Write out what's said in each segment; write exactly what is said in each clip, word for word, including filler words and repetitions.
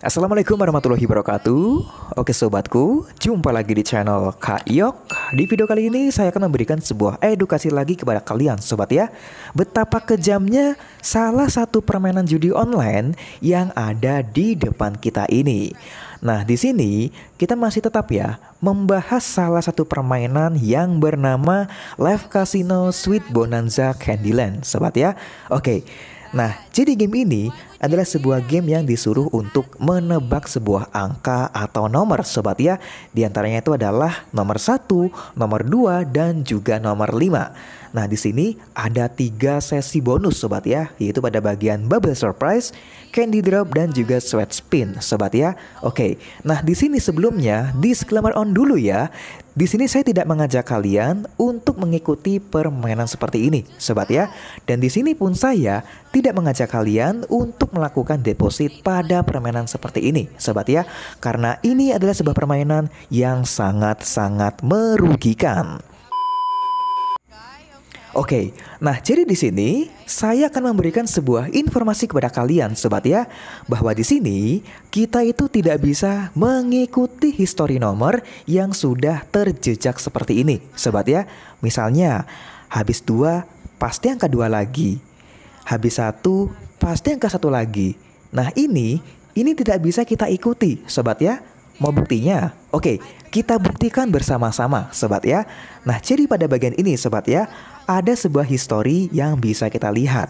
Assalamualaikum warahmatullahi wabarakatuh. Oke sobatku, jumpa lagi di channel Kak Yok. Di video kali ini saya akan memberikan sebuah edukasi lagi kepada kalian sobat ya. Betapa kejamnya salah satu permainan judi online yang ada di depan kita ini. Nah di sini kita masih tetap ya membahas salah satu permainan yang bernama Live Casino Sweet Bonanza Candyland sobat ya. Oke. Nah, jadi game ini adalah sebuah game yang disuruh untuk menebak sebuah angka atau nomor sobat ya. Di antaranya itu adalah nomor satu, nomor dua, dan juga nomor lima. Nah, di sini ada tiga sesi bonus sobat ya, yaitu pada bagian bubble surprise, candy drop, dan juga sweat spin sobat ya. Oke. Nah, di sini sebelumnya disclaimer on dulu ya. Di sini saya tidak mengajak kalian untuk mengikuti permainan seperti ini, sobat ya. Dan di sini pun saya tidak mengajak kalian untuk melakukan deposit pada permainan seperti ini, sobat ya. Karena ini adalah sebuah permainan yang sangat-sangat merugikan. Oke, nah jadi di sini saya akan memberikan sebuah informasi kepada kalian sobat ya, bahwa di sini kita itu tidak bisa mengikuti histori nomor yang sudah terjejak seperti ini sobat ya. Misalnya habis dua pasti angka dua lagi, habis satu pasti angka satu lagi. Nah ini ini tidak bisa kita ikuti sobat ya. Mau buktinya? Oke, kita buktikan bersama-sama sobat ya. Nah jadi pada bagian ini sobat ya, ada sebuah histori yang bisa kita lihat.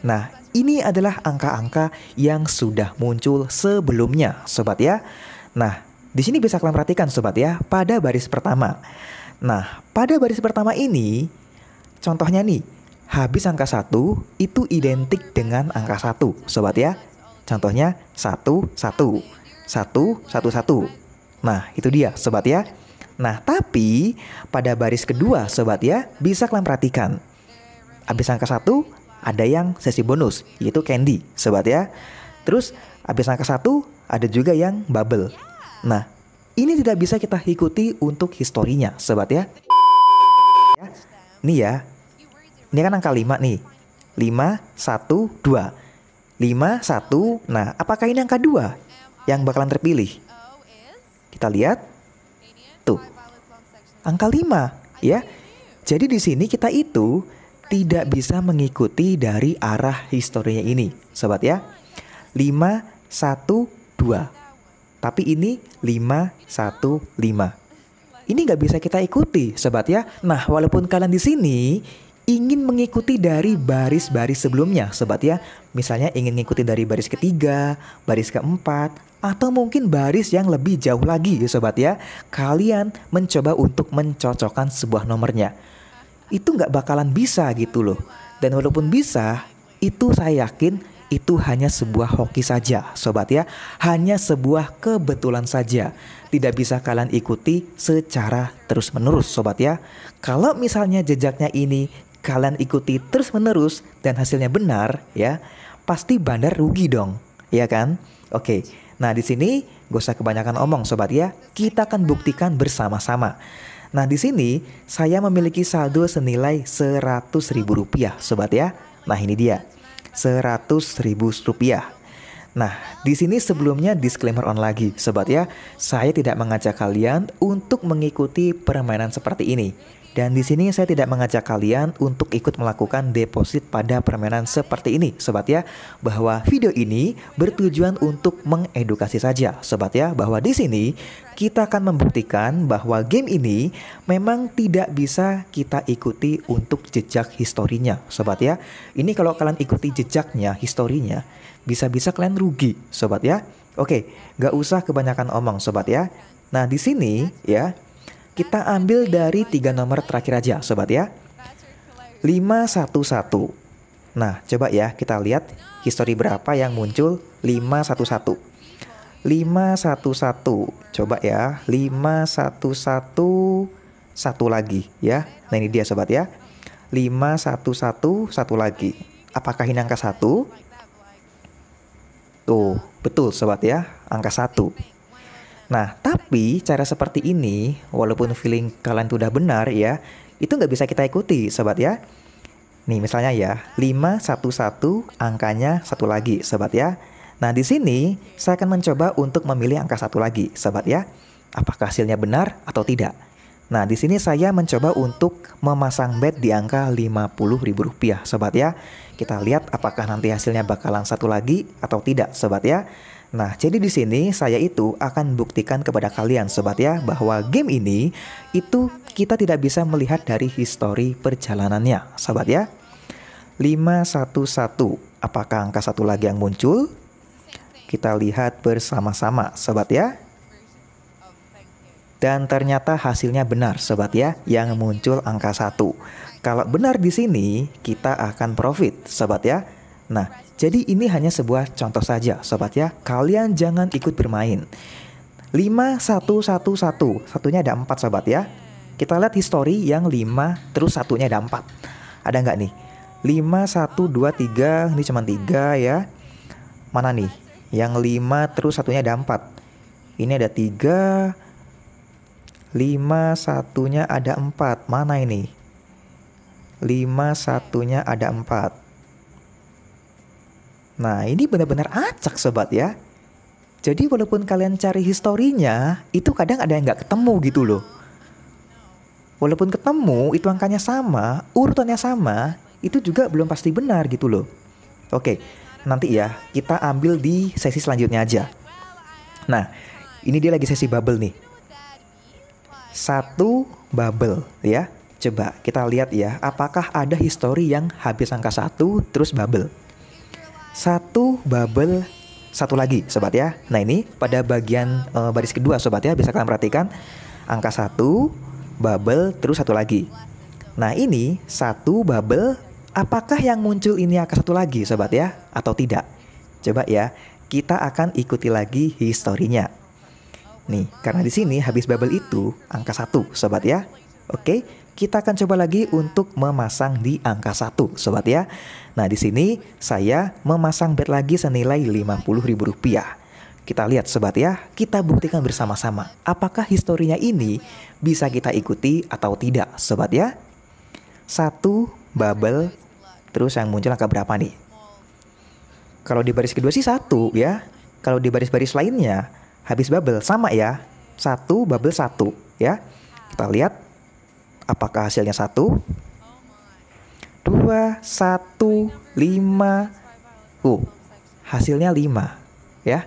Nah ini adalah angka-angka yang sudah muncul sebelumnya sobat ya. Nah di sini bisa kalian perhatikan sobat ya, pada baris pertama. Nah pada baris pertama ini contohnya nih, habis angka satu itu identik dengan angka satu sobat ya. Contohnya satu satu satu satu satu. Nah itu dia sobat ya. Nah tapi pada baris kedua sobat ya, bisa kalian perhatikan habis angka satu ada yang sesi bonus yaitu candy sobat ya. Terus habis angka satu ada juga yang bubble. Nah ini tidak bisa kita ikuti untuk historinya sobat ya. Ini ya, ini kan angka lima nih, lima satu dua lima satu. Nah apakah ini angka dua yang bakalan terpilih? Kita lihat tuh, angka lima ya. Jadi di sini kita itu tidak bisa mengikuti dari arah historinya ini sobat ya. lima satu dua. Tapi ini lima satu lima. Ini nggak bisa kita ikuti sobat ya. Nah, walaupun kalian di sini ingin mengikuti dari baris-baris sebelumnya sobat ya. Misalnya ingin mengikuti dari baris ketiga, baris keempat, atau mungkin baris yang lebih jauh lagi ya sobat ya. Kalian mencoba untuk mencocokkan sebuah nomornya, itu nggak bakalan bisa gitu loh. Dan walaupun bisa, itu saya yakin itu hanya sebuah hoki saja sobat ya. Hanya sebuah kebetulan saja. Tidak bisa kalian ikuti secara terus menerus sobat ya. Kalau misalnya jejaknya ini kalian ikuti terus menerus dan hasilnya benar ya, pasti bandar rugi dong, ya kan? Oke. Nah di sini gak usah kebanyakan omong sobat ya, kita akan buktikan bersama-sama. Nah di sini saya memiliki saldo senilai seratus ribu rupiah sobat ya. Nah ini dia seratus ribu rupiah. Nah di sini sebelumnya disclaimer on lagi sobat ya, saya tidak mengajak kalian untuk mengikuti permainan seperti ini. Dan di sini saya tidak mengajak kalian untuk ikut melakukan deposit pada permainan seperti ini sobat ya. Bahwa video ini bertujuan untuk mengedukasi saja sobat ya, bahwa di sini kita akan membuktikan bahwa game ini memang tidak bisa kita ikuti untuk jejak historinya sobat ya. Ini kalau kalian ikuti jejaknya, historinya, bisa-bisa kalian rugi sobat ya. Oke, gak usah kebanyakan omong sobat ya. Nah di sini ya, kita ambil dari tiga nomor terakhir aja sobat ya. lima satu satu. Nah coba ya kita lihat histori berapa yang muncul. lima satu satu. lima satu satu. Coba ya, lima satu satu. Satu lagi ya. Nah ini dia sobat ya, lima satu satu. Satu lagi. Apakah ini angka satu? Tuh, betul sobat ya, angka satu. Nah tapi cara seperti ini, walaupun feeling kalian sudah benar ya, itu nggak bisa kita ikuti sobat ya. Nih misalnya ya, lima satu satu angkanya satu lagi sobat ya. Nah, di sini saya akan mencoba untuk memilih angka satu lagi, sobat ya. Apakah hasilnya benar atau tidak? Nah, di sini saya mencoba untuk memasang bet di angka lima puluh ribu rupiah, sobat ya. Kita lihat apakah nanti hasilnya bakalan satu lagi atau tidak, sobat ya. Nah, jadi di sini saya itu akan buktikan kepada kalian, sobat ya, bahwa game ini itu kita tidak bisa melihat dari histori perjalanannya, sobat ya. lima satu satu, apakah angka satu lagi yang muncul? Kita lihat bersama-sama, sobat ya. Dan ternyata hasilnya benar, sobat ya, yang muncul angka satu. Kalau benar di sini, kita akan profit, sobat ya. Nah, jadi ini hanya sebuah contoh saja, sobat ya. Kalian jangan ikut bermain. lima satu satu satu, satunya ada empat, sobat ya. Kita lihat histori yang lima, terus satunya ada empat. Ada nggak nih? lima satu dua tiga, ini cuma tiga ya. Mana nih? Yang lima terus satunya ada empat. Ini ada tiga. lima satunya ada empat. Mana ini? lima satunya ada empat. Nah, ini benar-benar acak, sobat ya. Jadi walaupun kalian cari historinya, itu kadang ada yang nggak ketemu gitu loh. Walaupun ketemu, itu angkanya sama, urutannya sama, itu juga belum pasti benar gitu loh. Oke, nanti ya kita ambil di sesi selanjutnya aja. Nah, ini dia lagi sesi bubble nih. Satu bubble ya. Coba kita lihat ya, apakah ada histori yang habis angka satu terus bubble. Satu bubble, satu lagi, sobat ya. Nah, ini pada bagian uh, baris kedua, sobat ya. Bisa kalian perhatikan angka satu, bubble, terus satu lagi. Nah, ini satu bubble, apakah yang muncul ini angka satu lagi, sobat ya, atau tidak? Coba ya, kita akan ikuti lagi historinya. Nih, karena di sini habis bubble itu angka satu, sobat ya. Oke, kita akan coba lagi untuk memasang di angka satu, sobat ya. Nah, di sini saya memasang bet lagi senilai lima puluh ribu rupiah. Kita lihat, sobat ya, kita buktikan bersama-sama apakah historinya ini bisa kita ikuti atau tidak, sobat ya. Satu bubble, terus yang muncul angka berapa nih? Kalau di baris kedua sih satu ya. Kalau di baris-baris lainnya habis bubble sama ya, satu bubble satu ya. Kita lihat apakah hasilnya satu, dua, satu, lima. Uh, hasilnya lima ya.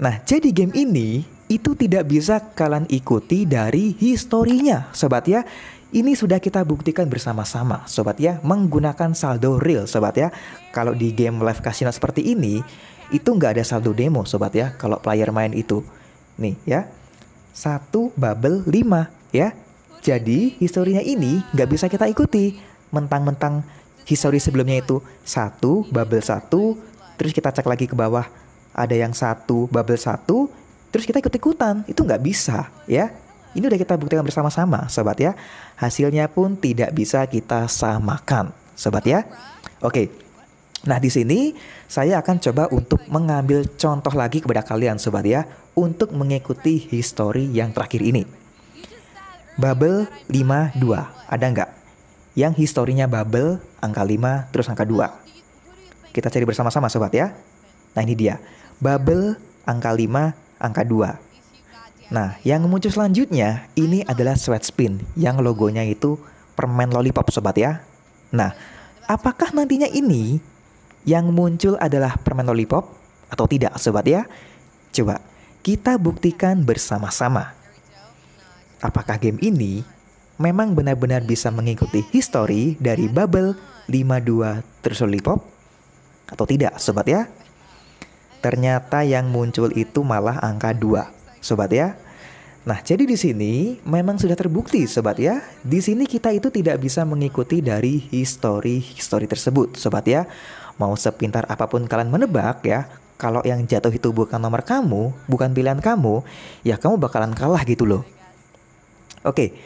Nah, jadi game ini itu tidak bisa kalian ikuti dari historinya, sobat ya. Ini sudah kita buktikan bersama-sama, sobat ya, menggunakan saldo real, sobat ya. Kalau di game live casino seperti ini, itu nggak ada saldo demo, sobat ya, kalau player main itu. Nih ya, satu bubble lima ya. Jadi historinya ini nggak bisa kita ikuti. Mentang-mentang histori sebelumnya itu satu bubble satu, terus kita cek lagi ke bawah, ada yang satu bubble satu, terus kita ikut-ikutan. Itu nggak bisa ya. Ini udah kita buktikan bersama-sama, sobat ya. Hasilnya pun tidak bisa kita samakan, sobat ya. Oke. Nah, di sini saya akan coba untuk mengambil contoh lagi kepada kalian, sobat ya, untuk mengikuti histori yang terakhir ini. Bubble lima dua, ada nggak? Yang historinya bubble angka lima terus angka dua. Kita cari bersama-sama, sobat ya. Nah, ini dia. Bubble angka lima, angka dua. Nah, yang muncul selanjutnya ini adalah sweat spin yang logonya itu permen lollipop, sobat ya. Nah, apakah nantinya ini yang muncul adalah permen lollipop atau tidak, sobat ya? Coba kita buktikan bersama-sama apakah game ini memang benar-benar bisa mengikuti histori dari bubble lima dua terus lollipop atau tidak, sobat ya. Ternyata yang muncul itu malah angka dua, sobat ya. Nah, jadi di sini memang sudah terbukti, sobat ya. Di sini kita itu tidak bisa mengikuti dari histori-histori tersebut, sobat ya. Mau sepintar apapun kalian menebak ya, kalau yang jatuh itu bukan nomor kamu, bukan pilihan kamu, ya kamu bakalan kalah gitu loh. Oke,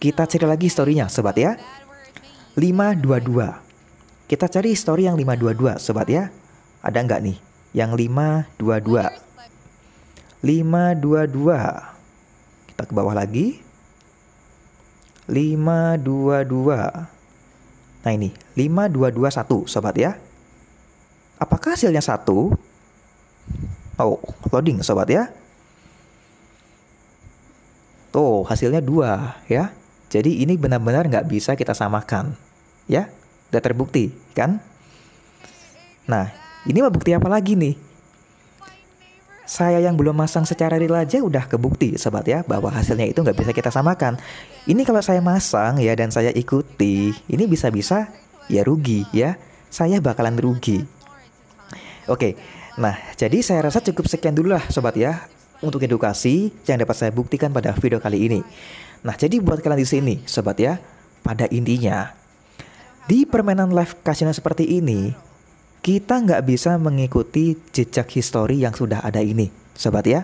kita cari lagi historinya, sobat ya. lima dua dua. Kita cari histori yang lima dua dua, sobat ya. Ada nggak nih? Yang lima dua dua. lima dua dua. Kita ke bawah lagi. lima dua dua. Nah, ini lima dua dua satu, sobat ya. Apakah hasilnya satu? Oh, loading sobat ya. Tuh hasilnya dua ya. Jadi ini benar-benar nggak bisa kita samakan ya. Udah terbukti kan. Nah ini mah bukti apa lagi nih? Saya yang belum masang secara real aja udah kebukti sobat ya, bahwa hasilnya itu nggak bisa kita samakan. Ini kalau saya masang ya dan saya ikuti, ini bisa-bisa ya rugi ya. Saya bakalan rugi. Oke, nah jadi saya rasa cukup sekian dulu lah sobat ya untuk edukasi yang dapat saya buktikan pada video kali ini. Nah jadi buat kalian di sini sobat ya, pada intinya di permainan live casino seperti ini kita nggak bisa mengikuti jejak histori yang sudah ada ini sobat ya.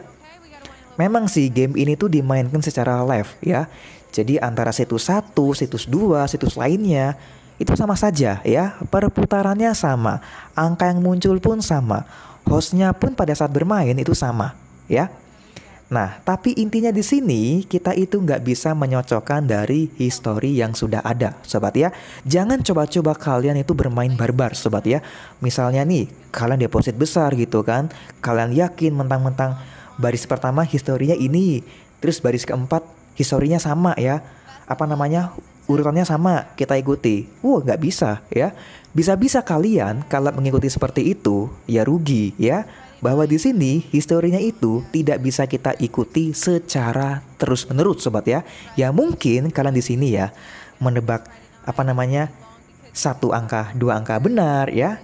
Memang sih game ini tuh dimainkan secara live ya. Jadi antara situs satu, situs dua, situs lainnya itu sama saja ya, perputarannya sama, angka yang muncul pun sama, hostnya pun pada saat bermain itu sama ya. Nah tapi intinya di sini kita itu nggak bisa menyocokkan dari histori yang sudah ada sobat ya. Jangan coba-coba kalian itu bermain barbar sobat ya. Misalnya nih kalian deposit besar gitu kan, kalian yakin mentang-mentang baris pertama historinya ini, terus baris keempat historinya sama ya, apa namanya, urutannya sama, kita ikuti. Wah, nggak bisa ya. Bisa-bisa kalian kalau mengikuti seperti itu ya rugi ya. Bahwa di sini historinya itu tidak bisa kita ikuti secara terus-menerus sobat ya. Ya mungkin kalian di sini ya menebak apa namanya satu angka, dua angka benar ya.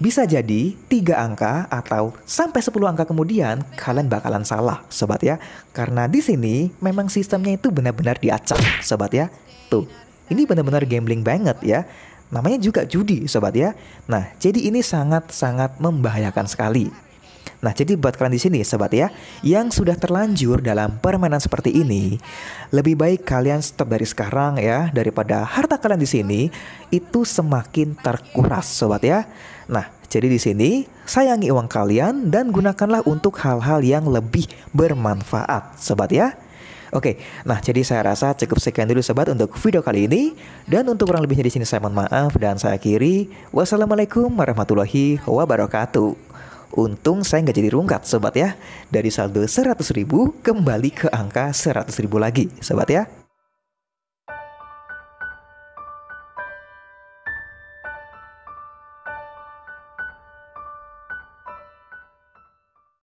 Bisa jadi tiga angka atau sampai sepuluh angka kemudian kalian bakalan salah sobat ya. Karena di sini memang sistemnya itu benar-benar diacak sobat ya. Tuh, ini benar-benar gambling banget ya. Namanya juga judi sobat ya. Nah, jadi ini sangat-sangat membahayakan sekali. Nah, jadi buat kalian di sini sobat ya yang sudah terlanjur dalam permainan seperti ini, lebih baik kalian stop dari sekarang ya, daripada harta kalian di sini itu semakin terkuras sobat ya. Nah, jadi di sini sayangi uang kalian dan gunakanlah untuk hal-hal yang lebih bermanfaat sobat ya. Oke, nah jadi saya rasa cukup sekian dulu sobat untuk video kali ini. Dan untuk kurang lebihnya di sini saya mohon maaf dan saya akhiri. Wassalamualaikum warahmatullahi wabarakatuh. Untung saya nggak jadi rungkat sobat ya. Dari saldo seratus ribu kembali ke angka seratus ribu lagi sobat ya.